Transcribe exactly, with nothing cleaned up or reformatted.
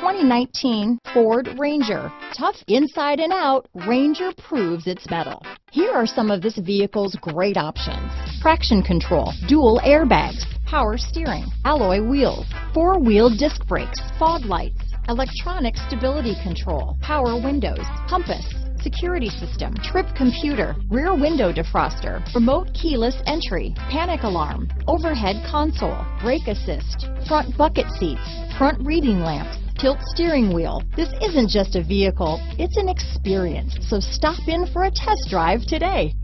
twenty nineteen Ford Ranger. Tough inside and out, Ranger proves its mettle. Here are some of this vehicle's great options: traction control, dual airbags, power steering, alloy wheels, four-wheel disc brakes, fog lights, electronic stability control, power windows, compass, security system, trip computer, rear window defroster, remote keyless entry, panic alarm, overhead console, brake assist, front bucket seats, front reading lamps, tilt steering wheel. This isn't just a vehicle, it's an experience. So stop in for a test drive today.